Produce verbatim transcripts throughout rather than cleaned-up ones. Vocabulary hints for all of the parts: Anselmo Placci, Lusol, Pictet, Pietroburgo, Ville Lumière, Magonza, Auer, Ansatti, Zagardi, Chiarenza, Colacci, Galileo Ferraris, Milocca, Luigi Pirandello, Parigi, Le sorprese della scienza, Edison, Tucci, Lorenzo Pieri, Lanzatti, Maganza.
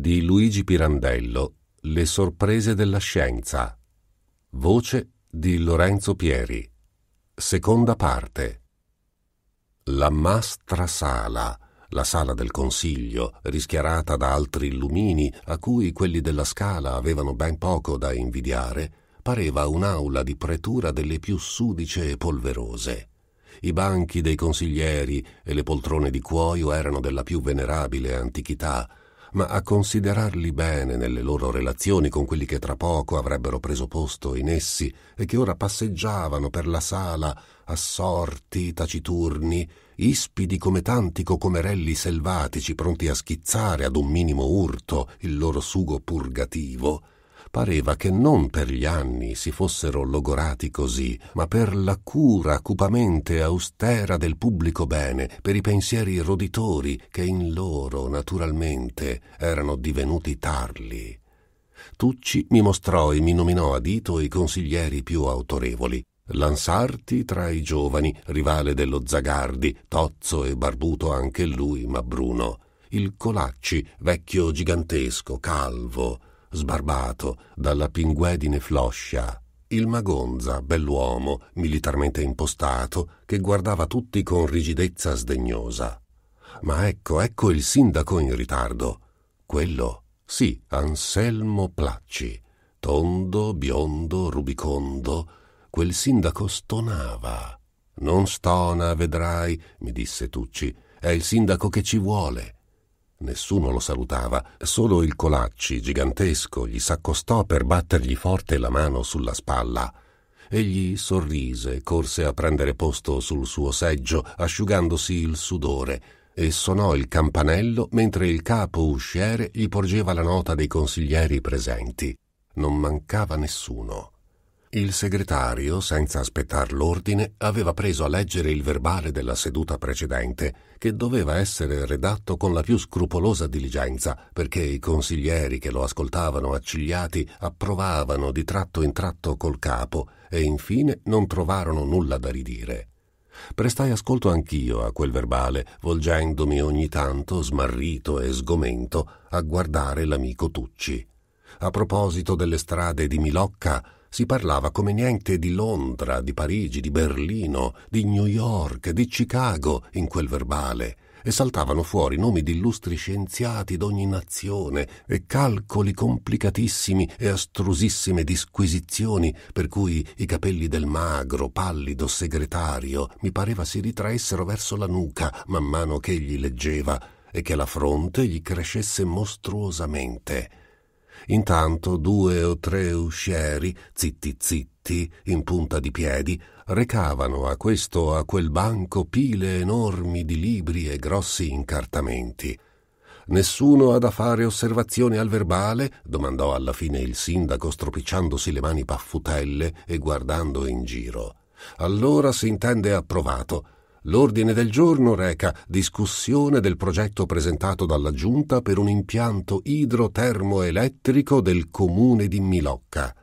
di Luigi Pirandello, Le sorprese della scienza. Voce di Lorenzo Pieri. Seconda parte. La mastra sala, la sala del consiglio, rischiarata da altri illumini a cui quelli della Scala avevano ben poco da invidiare, pareva un'aula di pretura delle più sudice e polverose. I banchi dei consiglieri e le poltrone di cuoio erano della più venerabile antichità, ma a considerarli bene nelle loro relazioni con quelli che tra poco avrebbero preso posto in essi e che ora passeggiavano per la sala, assorti, taciturni, ispidi come tanti cocomerelli selvatici pronti a schizzare ad un minimo urto il loro sugo purgativo, pareva che non per gli anni si fossero logorati così, ma per la cura cupamente austera del pubblico bene, per i pensieri roditori che in loro, naturalmente, erano divenuti tarli. Tucci mi mostrò e mi nominò a dito i consiglieri più autorevoli. Lanzatti tra i giovani, rivale dello Zagardi, tozzo e barbuto anche lui, ma bruno. Il Colacci, vecchio gigantesco, calvo, sbarbato, dalla pinguedine floscia, il Magonza, bell'uomo, militarmente impostato, che guardava tutti con rigidezza sdegnosa. Ma ecco, ecco il sindaco in ritardo. Quello, sì, Anselmo Placci, tondo, biondo, rubicondo, quel sindaco stonava. «Non stona, vedrai», mi disse Tucci, «è il sindaco che ci vuole». Nessuno lo salutava, solo il Colacci, gigantesco, gli s'accostò per battergli forte la mano sulla spalla. Egli sorrise, corse a prendere posto sul suo seggio, asciugandosi il sudore, e sonò il campanello mentre il capo usciere gli porgeva la nota dei consiglieri presenti. Non mancava nessuno. Il segretario, senza aspettar l'ordine, aveva preso a leggere il verbale della seduta precedente, che doveva essere redatto con la più scrupolosa diligenza, perché i consiglieri che lo ascoltavano accigliati approvavano di tratto in tratto col capo e infine non trovarono nulla da ridire. Prestai ascolto anch'io a quel verbale, volgendomi ogni tanto, smarrito e sgomento, a guardare l'amico Tucci. A proposito delle strade di Milocca, si parlava come niente di Londra, di Parigi, di Berlino, di New York, di Chicago in quel verbale, e saltavano fuori nomi di illustri scienziati d'ogni nazione e calcoli complicatissimi e astrusissime disquisizioni, per cui i capelli del magro, pallido segretario mi pareva si ritraessero verso la nuca man mano che egli leggeva e che la fronte gli crescesse mostruosamente. Intanto due o tre uscieri, zitti zitti, in punta di piedi, recavano a questo o a quel banco pile enormi di libri e grossi incartamenti. «Nessuno ha da fare osservazioni al verbale?» domandò alla fine il sindaco, stropicciandosi le mani paffutelle e guardando in giro. «Allora si intende approvato. L'ordine del giorno reca discussione del progetto presentato dalla Giunta per un impianto idrotermoelettrico del comune di Milocca.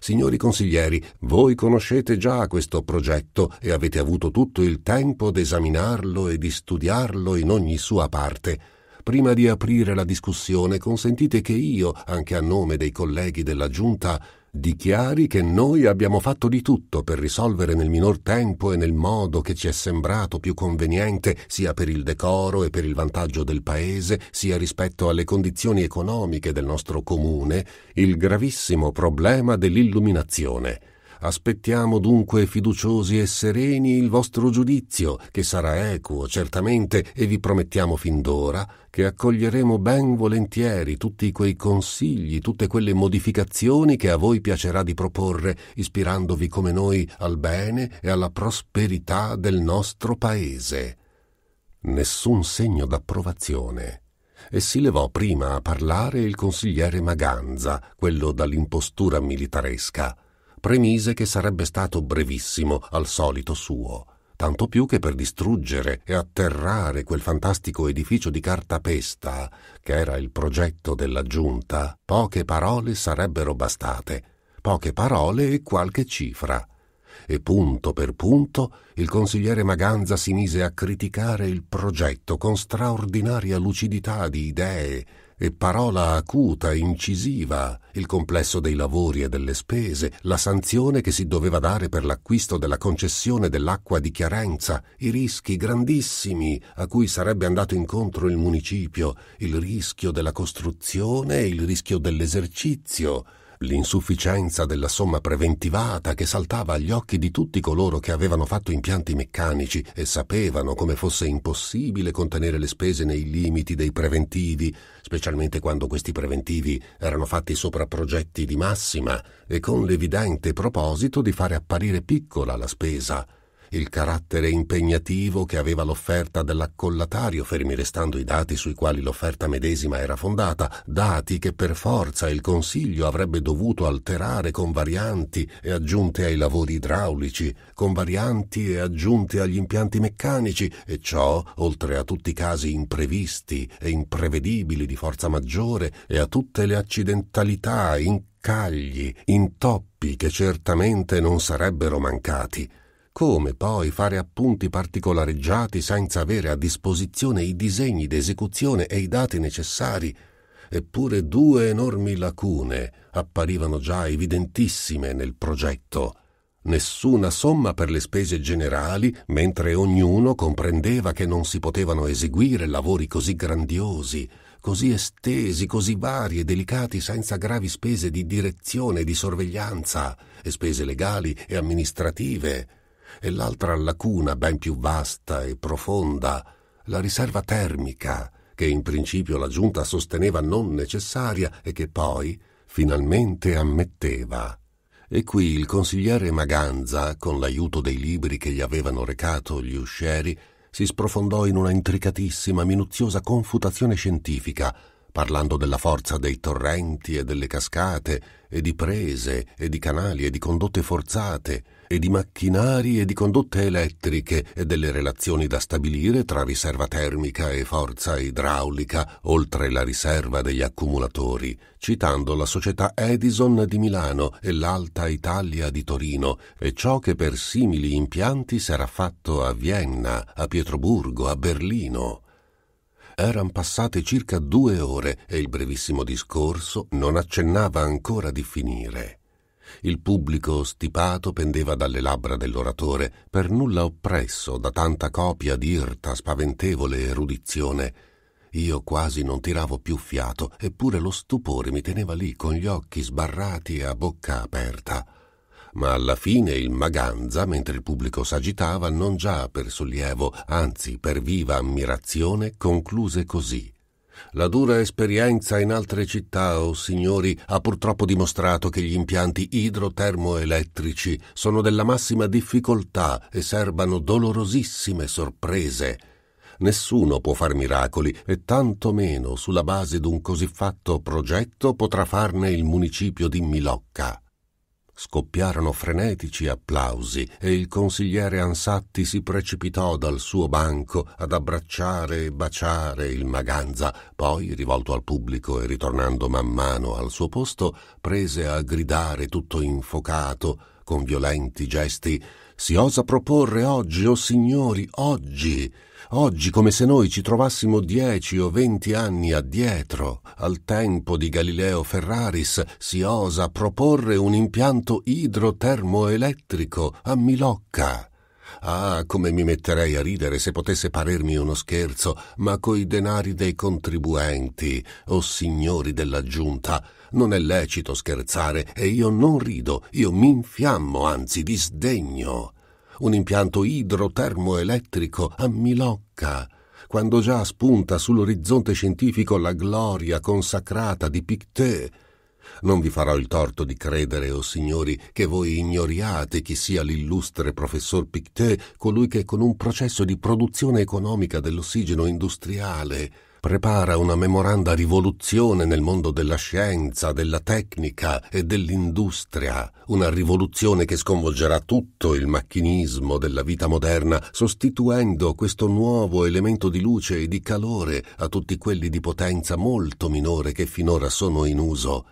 Signori consiglieri, voi conoscete già questo progetto e avete avuto tutto il tempo d'esaminarlo e di studiarlo in ogni sua parte. Prima di aprire la discussione, consentite che io, anche a nome dei colleghi della Giunta, dichiari che noi abbiamo fatto di tutto per risolvere nel minor tempo e nel modo che ci è sembrato più conveniente, sia per il decoro e per il vantaggio del paese, sia rispetto alle condizioni economiche del nostro comune, il gravissimo problema dell'illuminazione. Aspettiamo dunque fiduciosi e sereni il vostro giudizio, che sarà equo certamente, e vi promettiamo fin d'ora che accoglieremo ben volentieri tutti quei consigli, tutte quelle modificazioni che a voi piacerà di proporre, ispirandovi come noi al bene e alla prosperità del nostro paese». Nessun segno d'approvazione. E si levò prima a parlare il consigliere Maganza, quello dall'impostura militaresca. Premise che sarebbe stato brevissimo, al solito suo, tanto più che per distruggere e atterrare quel fantastico edificio di cartapesta che era il progetto della Giunta, poche parole sarebbero bastate, poche parole e qualche cifra. e punto per punto il consigliere Magonza si mise a criticare il progetto con straordinaria lucidità di idee e parola acuta e incisiva, il complesso dei lavori e delle spese, la sanzione che si doveva dare per l'acquisto della concessione dell'acqua di Chiarenza, i rischi grandissimi a cui sarebbe andato incontro il municipio, il rischio della costruzione e il rischio dell'esercizio, l'insufficienza della somma preventivata che saltava agli occhi di tutti coloro che avevano fatto impianti meccanici e sapevano come fosse impossibile contenere le spese nei limiti dei preventivi, specialmente quando questi preventivi erano fatti sopra progetti di massima e con l'evidente proposito di fare apparire piccola la spesa, il carattere impegnativo che aveva l'offerta dell'accollatario, fermi restando i dati sui quali l'offerta medesima era fondata, dati che per forza il Consiglio avrebbe dovuto alterare con varianti e aggiunte ai lavori idraulici, con varianti e aggiunte agli impianti meccanici, e ciò, oltre a tutti i casi imprevisti e imprevedibili di forza maggiore e a tutte le accidentalità, incagli, intoppi che certamente non sarebbero mancati. Come poi fare appunti particolareggiati senza avere a disposizione i disegni d'esecuzione e i dati necessari? Eppure due enormi lacune apparivano già evidentissime nel progetto. Nessuna somma per le spese generali, mentre ognuno comprendeva che non si potevano eseguire lavori così grandiosi, così estesi, così vari e delicati senza gravi spese di direzione e di sorveglianza, e spese legali e amministrative. E l'altra lacuna ben più vasta e profonda, la riserva termica, che in principio la giunta sosteneva non necessaria e che poi finalmente ammetteva. E qui il consigliere Magonza, con l'aiuto dei libri che gli avevano recato gli uscieri, si sprofondò in una intricatissima, minuziosa confutazione scientifica, parlando della forza dei torrenti e delle cascate, e di prese, e di canali, e di condotte forzate, e di macchinari e di condotte elettriche e delle relazioni da stabilire tra riserva termica e forza idraulica, oltre la riserva degli accumulatori, citando la società Edison di Milano e l'Alta Italia di Torino e ciò che per simili impianti s'era fatto a Vienna, a Pietroburgo, a Berlino. Eran passate circa due ore e il brevissimo discorso non accennava ancora di finire. Il pubblico stipato pendeva dalle labbra dell'oratore, per nulla oppresso da tanta copia di irta, spaventevole erudizione. Io quasi non tiravo più fiato, eppure lo stupore mi teneva lì con gli occhi sbarrati e a bocca aperta. Ma alla fine il Magonza, mentre il pubblico s'agitava, non già per sollievo, anzi per viva ammirazione, concluse così. La dura esperienza in altre città, o signori, ha purtroppo dimostrato che gli impianti idrotermoelettrici sono della massima difficoltà e serbano dolorosissime sorprese. Nessuno può far miracoli e tantomeno sulla base d'un così fatto progetto potrà farne il municipio di Milocca. Scoppiarono frenetici applausi e il consigliere Ansatti si precipitò dal suo banco ad abbracciare e baciare il Magonza, poi, rivolto al pubblico e ritornando man mano al suo posto, prese a gridare tutto infocato, con violenti gesti: «Si osa proporre oggi, o signori, oggi, oggi come se noi ci trovassimo dieci o venti anni addietro, al tempo di Galileo Ferraris, si osa proporre un impianto idrotermoelettrico a Milocca. Ah, come mi metterei a ridere se potesse parermi uno scherzo, ma coi denari dei contribuenti, o signori della giunta, non è lecito scherzare, e io non rido, io mi infiammo, anzi disdegno. Un impianto idrotermoelettrico a Milocca, quando già spunta sull'orizzonte scientifico la gloria consacrata di Pictet. Non vi farò il torto di credere, o signori, che voi ignoriate chi sia l'illustre professor Pictet, colui che con un processo di produzione economica dell'ossigeno industriale prepara una memoranda rivoluzione nel mondo della scienza, della tecnica e dell'industria, una rivoluzione che sconvolgerà tutto il macchinismo della vita moderna, sostituendo questo nuovo elemento di luce e di calore a tutti quelli di potenza molto minore che finora sono in uso.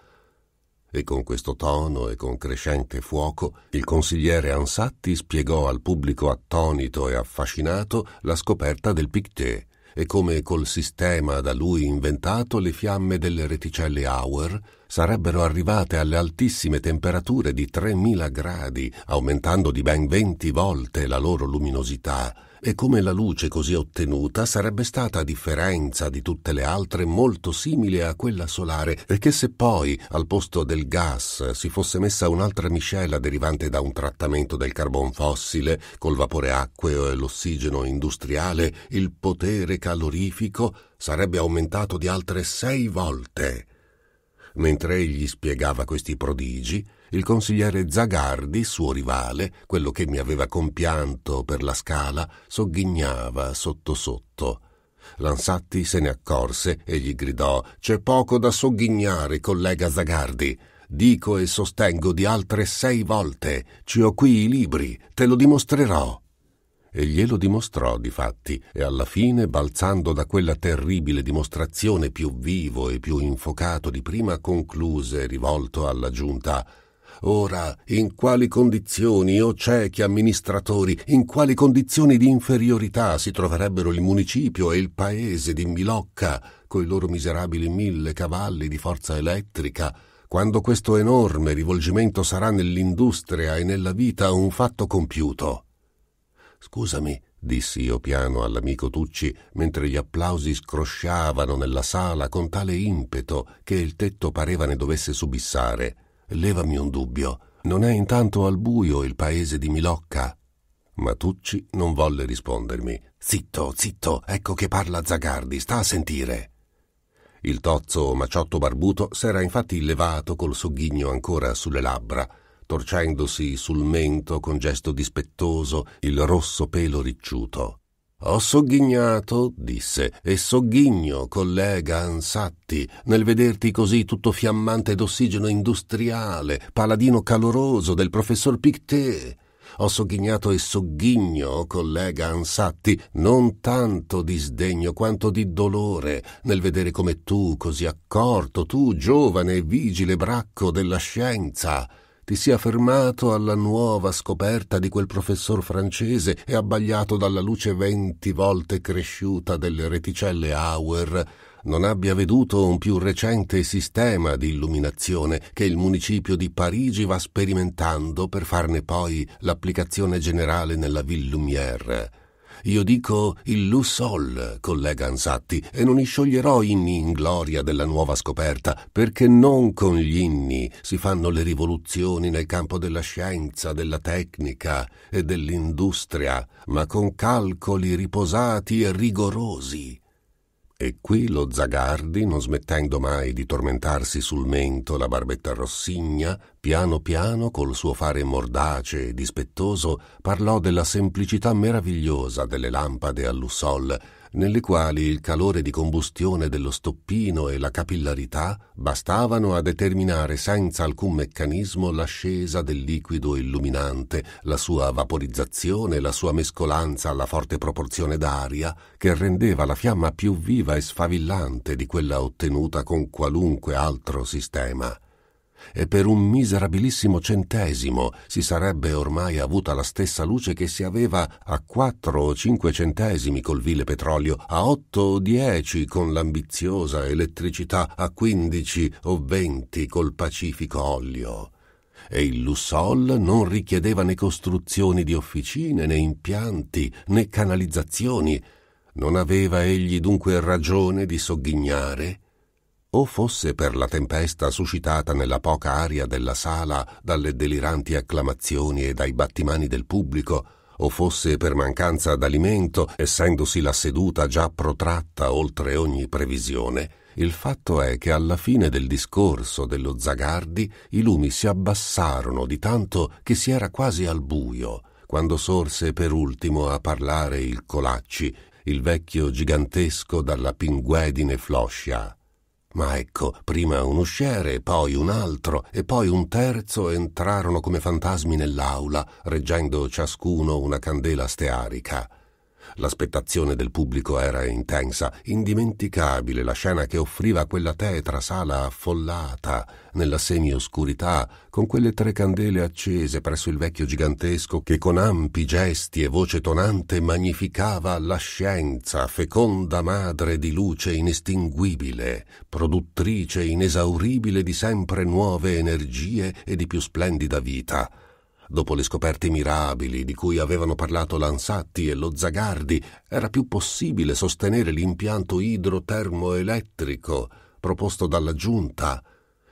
e con questo tono e con crescente fuoco il consigliere Ansatti spiegò al pubblico attonito e affascinato la scoperta del Pictet e come col sistema da lui inventato le fiamme delle reticelle Auer sarebbero arrivate alle altissime temperature di tremila gradi, aumentando di ben venti volte la loro luminosità, e come la luce così ottenuta sarebbe stata, a differenza di tutte le altre, molto simile a quella solare, e che se poi al posto del gas si fosse messa un'altra miscela derivante da un trattamento del carbon fossile col vapore acqueo e l'ossigeno industriale, il potere calorifico sarebbe aumentato di altre sei volte. Mentre egli spiegava questi prodigi, il consigliere Zagardi, suo rivale, quello che mi aveva compianto per la scala, sogghignava sotto sotto. Lanzatti se ne accorse e gli gridò: «C'è poco da sogghignare, collega Zagardi. Dico e sostengo di altre sei volte. Ci ho qui i libri, te lo dimostrerò». E glielo dimostrò difatti, e alla fine, balzando da quella terribile dimostrazione più vivo e più infocato di prima, concluse rivolto alla giunta: «Ora, in quali condizioni, o ciechi amministratori, in quali condizioni di inferiorità si troverebbero il municipio e il paese di Milocca, coi loro miserabili mille cavalli di forza elettrica, quando questo enorme rivolgimento sarà nell'industria e nella vita un fatto compiuto?» «Scusami», dissi io piano all'amico Tucci, mentre gli applausi scrosciavano nella sala con tale impeto che il tetto pareva ne dovesse subissare. «Levami un dubbio. Non è intanto al buio il paese di Milocca?» Ma Tucci non volle rispondermi. «Zitto, zitto, ecco che parla Zagardi, sta a sentire». Il tozzo maciotto barbuto s'era infatti levato col sogghigno ancora sulle labbra, torcendosi sul mento con gesto dispettoso il rosso pelo ricciuto. «Ho sogghignato», disse, «e sogghigno, collega Ansatti, nel vederti così tutto fiammante d'ossigeno industriale, paladino caloroso del professor Pictet. Ho sogghignato e sogghigno, collega Ansatti, non tanto di sdegno quanto di dolore, nel vedere come tu, così accorto, tu, giovane e vigile bracco della scienza, ti sia fermato alla nuova scoperta di quel professor francese e abbagliato dalla luce venti volte cresciuta delle reticelle Auer, non abbia veduto un più recente sistema di illuminazione che il municipio di Parigi va sperimentando per farne poi l'applicazione generale nella Ville Lumière. Io dico il Lusol, collega Ansatti, e non scioglierò inni in gloria della nuova scoperta, perché non con gli inni si fanno le rivoluzioni nel campo della scienza, della tecnica e dell'industria, ma con calcoli riposati e rigorosi». E qui lo Zagardi, non smettendo mai di tormentarsi sul mento la barbetta rossigna, piano piano, col suo fare mordace e dispettoso, parlò della semplicità meravigliosa delle lampade a Lusol, nelle quali il calore di combustione dello stoppino e la capillarità bastavano a determinare senza alcun meccanismo l'ascesa del liquido illuminante, la sua vaporizzazione, la sua mescolanza alla forte proporzione d'aria, che rendeva la fiamma più viva e sfavillante di quella ottenuta con qualunque altro sistema. E per un miserabilissimo centesimo si sarebbe ormai avuta la stessa luce che si aveva a quattro o cinque centesimi col vile petrolio, a otto o dieci con l'ambiziosa elettricità, a quindici o venti col pacifico olio. E il Lusol non richiedeva né costruzioni di officine, né impianti, né canalizzazioni. Non aveva egli dunque ragione di sogghignare? O fosse per la tempesta suscitata nella poca aria della sala dalle deliranti acclamazioni e dai battimani del pubblico, o fosse per mancanza d'alimento, essendosi la seduta già protratta oltre ogni previsione, il fatto è che alla fine del discorso dello Zagardi i lumi si abbassarono di tanto che si era quasi al buio, quando sorse per ultimo a parlare il Colacci, il vecchio gigantesco dalla pinguedine floscia. Ma ecco, prima un usciere, poi un altro e poi un terzo entrarono come fantasmi nell'aula, reggendo ciascuno una candela stearica. L'aspettazione del pubblico era intensa, indimenticabile la scena che offriva quella tetra sala affollata, nella semioscurità, con quelle tre candele accese presso il vecchio gigantesco che con ampi gesti e voce tonante magnificava la scienza, feconda madre di luce inestinguibile, produttrice inesauribile di sempre nuove energie e di più splendida vita. Dopo le scoperte mirabili di cui avevano parlato Lanzatti e lo Zagardi, era più possibile sostenere l'impianto idrotermoelettrico proposto dalla Giunta.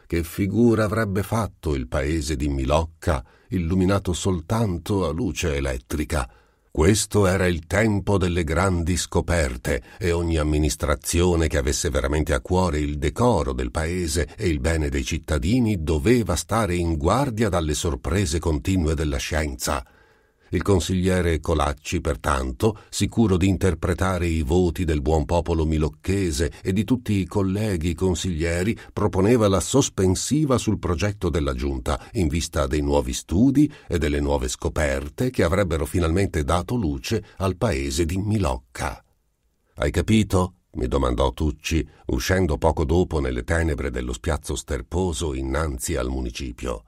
Che figura avrebbe fatto il paese di Milocca, illuminato soltanto a luce elettrica? Questo era il tempo delle grandi scoperte e ogni amministrazione che avesse veramente a cuore il decoro del paese e il bene dei cittadini doveva stare in guardia dalle sorprese continue della scienza. Il consigliere Colacci, pertanto, sicuro di interpretare i voti del buon popolo milocchese e di tutti i colleghi consiglieri, proponeva la sospensiva sul progetto della Giunta in vista dei nuovi studi e delle nuove scoperte che avrebbero finalmente dato luce al paese di Milocca. «Hai capito?» mi domandò Tucci, uscendo poco dopo nelle tenebre dello spiazzo sterposo innanzi al municipio.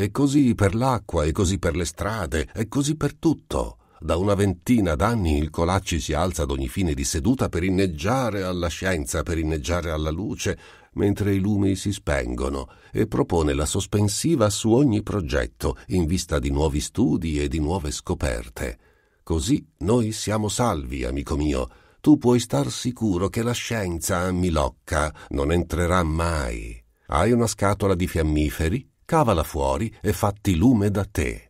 E così per l'acqua, e così per le strade, e così per tutto. Da una ventina d'anni il Colacci si alza ad ogni fine di seduta per inneggiare alla scienza, per inneggiare alla luce, mentre i lumi si spengono, e propone la sospensiva su ogni progetto in vista di nuovi studi e di nuove scoperte. Così noi siamo salvi, amico mio. Tu puoi star sicuro che la scienza a Milocca non entrerà mai. Hai una scatola di fiammiferi? Cavala fuori e fatti lume da te.